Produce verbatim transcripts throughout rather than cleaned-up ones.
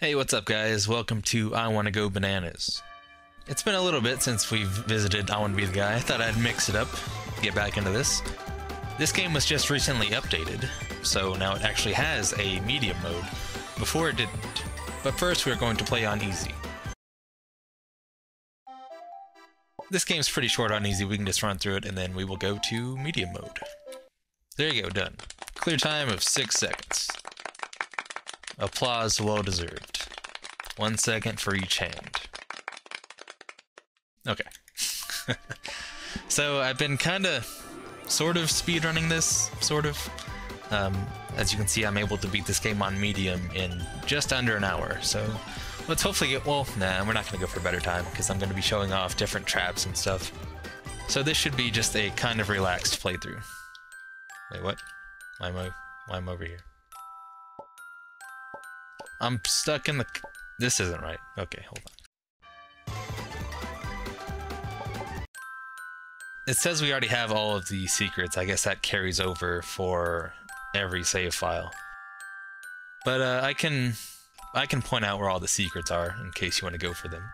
Hey, what's up guys? Welcome to I Wanna Go Bananas. It's been a little bit since we've visited I Wanna Be the Guy. I thought I'd mix it up, get back into this. This game was just recently updated, so now it actually has a medium mode. Before it didn't. But first we're going to play on easy. This game's pretty short on easy, we can just run through it and then we will go to medium mode. There you go, done. Clear time of six seconds. Applause well deserved. One second for each hand. Okay. So I've been kind of, sort of speedrunning this, sort of. Um, as you can see, I'm able to beat this game on medium in just under an hour. So let's hopefully get, well, nah, we're not going to go for a better time because I'm going to be showing off different traps and stuff. So this should be just a kind of relaxed playthrough. Wait, what? Why am I, why am I over here? I'm stuck in the... This isn't right. Okay, hold on. It says we already have all of the secrets. I guess that carries over for every save file. But uh, I can... I can point out where all the secrets are in case you want to go for them.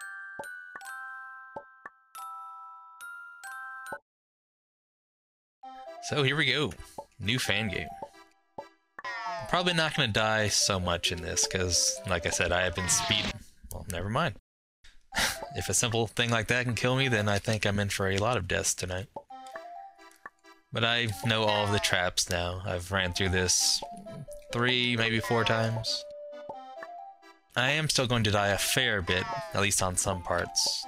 So here we go. New fan game. Probably not going to die so much in this, because, like I said, I have been speed... Well, never mind. If a simple thing like that can kill me, then I think I'm in for a lot of deaths tonight. But I know all of the traps now. I've ran through this three, maybe four times. I am still going to die a fair bit, at least on some parts,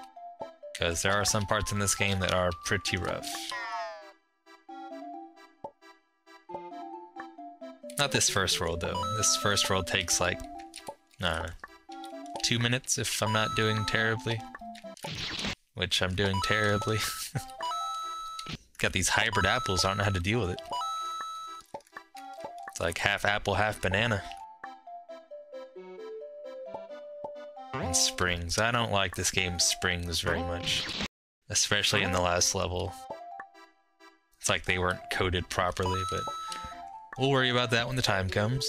because there are some parts in this game that are pretty rough. Not this first world, though. This first world takes, like, I don't know, two minutes if I'm not doing terribly. Which I'm doing terribly. Got these hybrid apples, I don't know how to deal with it. It's like half apple, half banana. And springs. I don't like this game's springs very much. Especially in the last level. It's like they weren't coded properly, but... we'll worry about that when the time comes.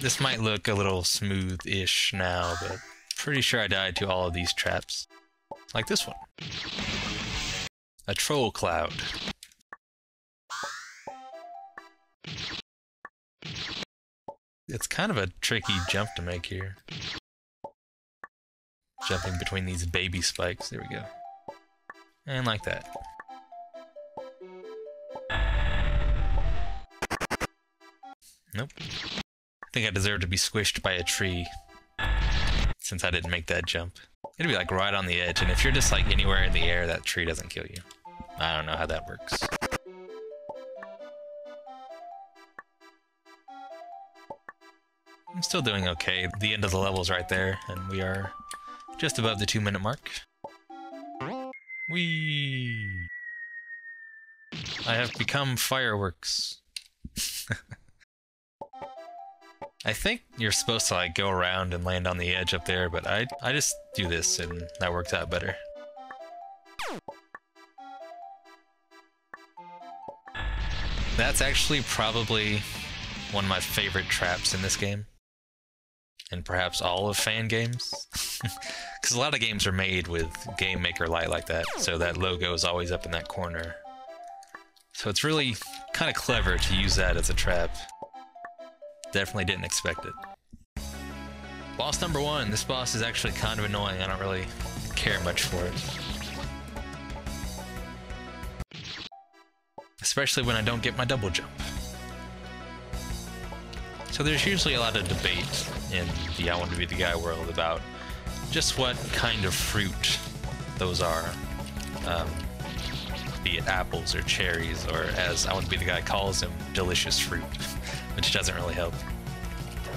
This might look a little smooth-ish now, but pretty sure I died to all of these traps. Like this one. A troll cloud. It's kind of a tricky jump to make here. Jumping between these baby spikes, there we go. And like that. Nope. I think I deserve to be squished by a tree since I didn't make that jump. It'd be like right on the edge, and if you're just like anywhere in the air, that tree doesn't kill you. I don't know how that works. I'm still doing okay. The end of the level's right there, and we are just above the two minute mark. Whee! I have become fireworks. I think you're supposed to like go around and land on the edge up there, but I, I just do this and that works out better. That's actually probably one of my favorite traps in this game. And perhaps all of fan games. Because a lot of games are made with Game Maker light like that, so that logo is always up in that corner. So it's really kind of clever to use that as a trap. Definitely didn't expect it. Boss number one. This boss is actually kind of annoying. I don't really care much for it. Especially when I don't get my double jump. So there's usually a lot of debate in the I Wanna Be the Guy world about just what kind of fruit those are, um, be it apples or cherries or, as I Wanna Be the Guy calls them, delicious fruit, which doesn't really help.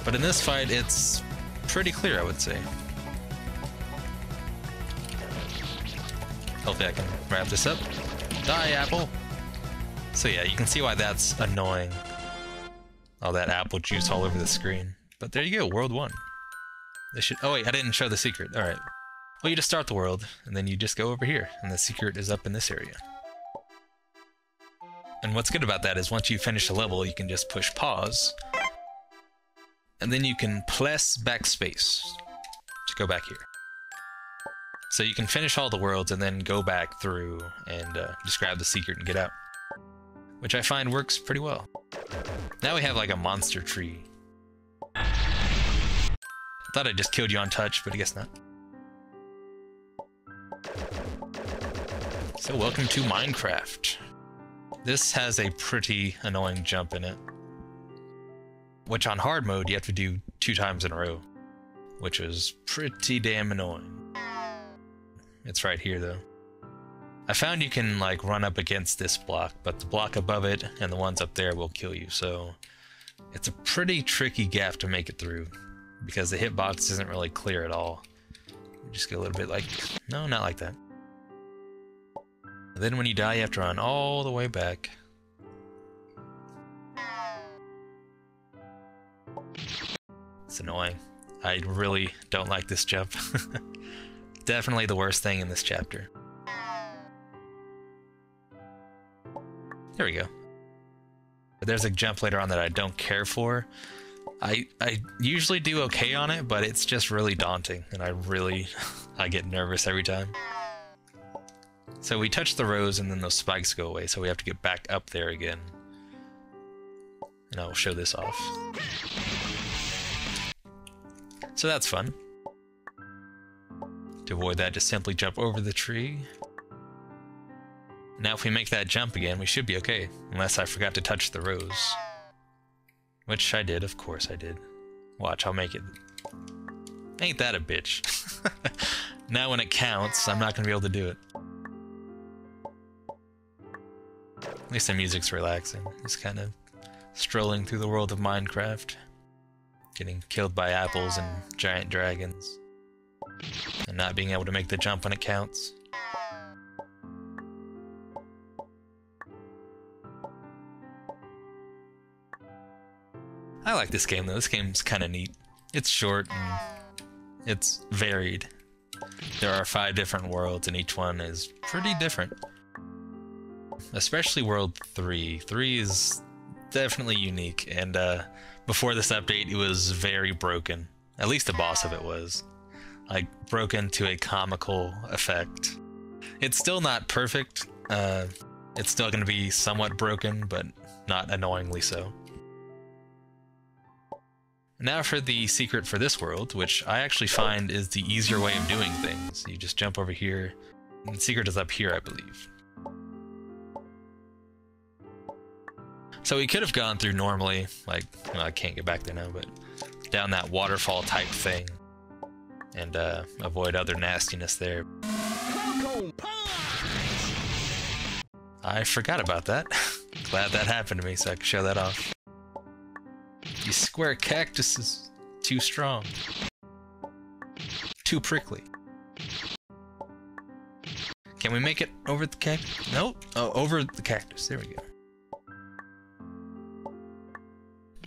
But in this fight, it's pretty clear, I would say. Hopefully I can wrap this up. Die, apple! So yeah, you can see why that's annoying. All that apple juice all over the screen. But there you go, world one. This should... oh wait, I didn't show the secret. Alright. Well, you just start the world, and then you just go over here, and the secret is up in this area. And what's good about that is once you finish a level, you can just push pause. And then you can press backspace to go back here. So you can finish all the worlds and then go back through and uh, just grab the secret and get out. Which I find works pretty well. Now we have like a monster tree. I thought I just killed you on touch, but I guess not. So welcome to Minecraft. This has a pretty annoying jump in it, which on hard mode you have to do two times in a row, which is pretty damn annoying. It's right here though. I found you can like run up against this block, but the block above it and the ones up there will kill you, so it's a pretty tricky gap to make it through. Because the hitbox isn't really clear at all. You just get a little bit like, no, not like that. And then when you die, you have to run all the way back. It's annoying. I really don't like this jump. Definitely the worst thing in this chapter. There we go. But there's a jump later on that I don't care for. I, I usually do okay on it, but it's just really daunting, and I really, I get nervous every time. So we touch the rose, and then those spikes go away, so we have to get back up there again. And I'll show this off. So that's fun. To avoid that, just simply jump over the tree. Now if we make that jump again, we should be okay, unless I forgot to touch the rose. Which I did, of course I did. Watch, I'll make it. Ain't that a bitch. Now when it counts, I'm not gonna be able to do it. At least the music's relaxing. Just kind of strolling through the world of Minecraft. Getting killed by apples and giant dragons. And not being able to make the jump when it counts. I like this game though, this game's kind of neat. It's short and it's varied. There are five different worlds and each one is pretty different. Especially world three. three is definitely unique, and uh, before this update it was very broken. At least the boss of it was. Like, broken to a comical effect. It's still not perfect. Uh, it's still going to be somewhat broken, but not annoyingly so. Now for the secret for this world, which I actually find is the easier way of doing things. You just jump over here, and the secret is up here, I believe. So we could have gone through normally, like, well, I can't get back there now, but down that waterfall type thing, and uh, avoid other nastiness there. I forgot about that. Glad that happened to me so I could show that off. These square cactuses, too strong, too prickly. Can we make it over the cactus? Nope. Oh, over the cactus. There we go.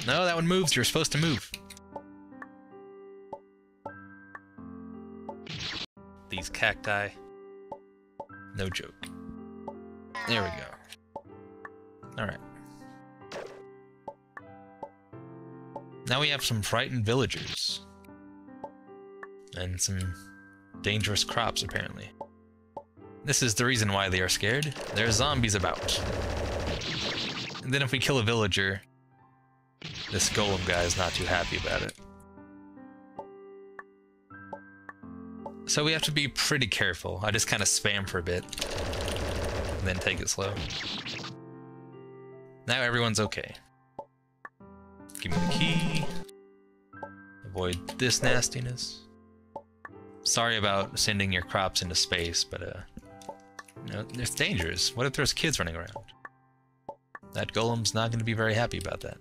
No, that one moves. You're supposed to move. These cacti. No joke. There we go. All right. Now we have some frightened villagers. And some dangerous crops, apparently. This is the reason why they are scared. There are zombies about. And then if we kill a villager, this golem guy is not too happy about it. So we have to be pretty careful. I just kind of spam for a bit. And then take it slow. Now everyone's okay. Give me the key. Avoid this nastiness. Sorry about sending your crops into space, but uh, you know, it's dangerous. What if there's kids running around? That golem's not going to be very happy about that.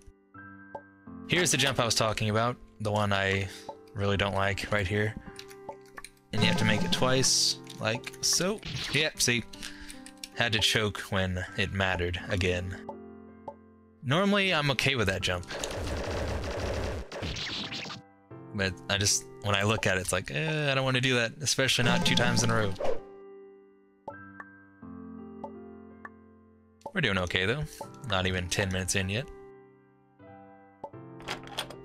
Here's the jump I was talking about, the one I really don't like right here. And you have to make it twice, like so. Yep, see, had to choke when it mattered again. Normally, I'm okay with that jump. But I just, when I look at it, it's like, eh, I don't want to do that, especially not two times in a row. We're doing okay though. Not even ten minutes in yet.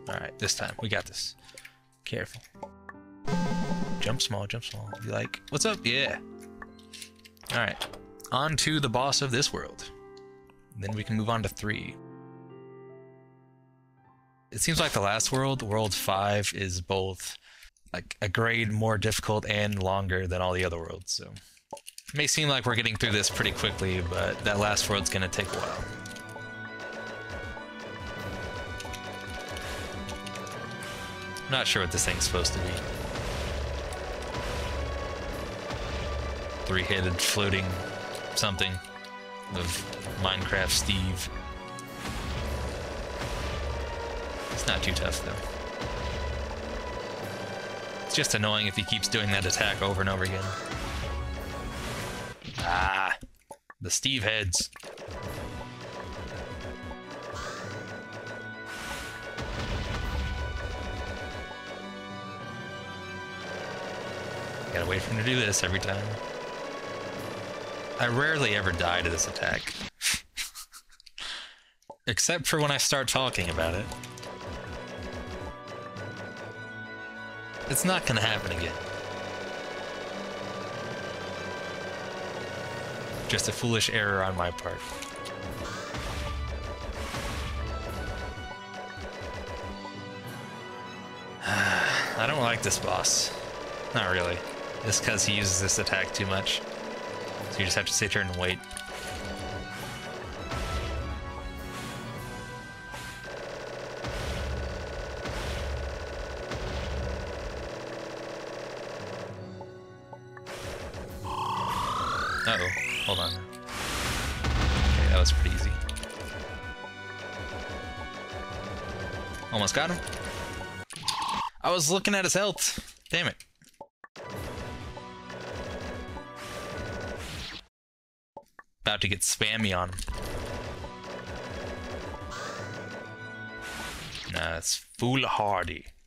Alright, this time. We got this. Careful. Jump small, jump small. Be like, what's up? Yeah. Alright. On to the boss of this world. Then we can move on to three. It seems like the last world, world five, is both like a grade more difficult and longer than all the other worlds, so it may seem like we're getting through this pretty quickly, but that last world's gonna take a while. I'm not sure what this thing's supposed to be. Three-headed floating something of Minecraft Steve. It's not too tough though. It's just annoying if he keeps doing that attack over and over again. Ah, the Steve heads. Gotta wait for him to do this every time. I rarely ever die to this attack. Except for when I start talking about it. It's not gonna happen again. Just a foolish error on my part. I don't like this boss. Not really. It's because he uses this attack too much. So you just have to sit here and wait. Uh-oh. Hold on. Okay, that was pretty easy. Almost got him. I was looking at his health. Damn it. About to get spammy on him. Nah, it's foolhardy.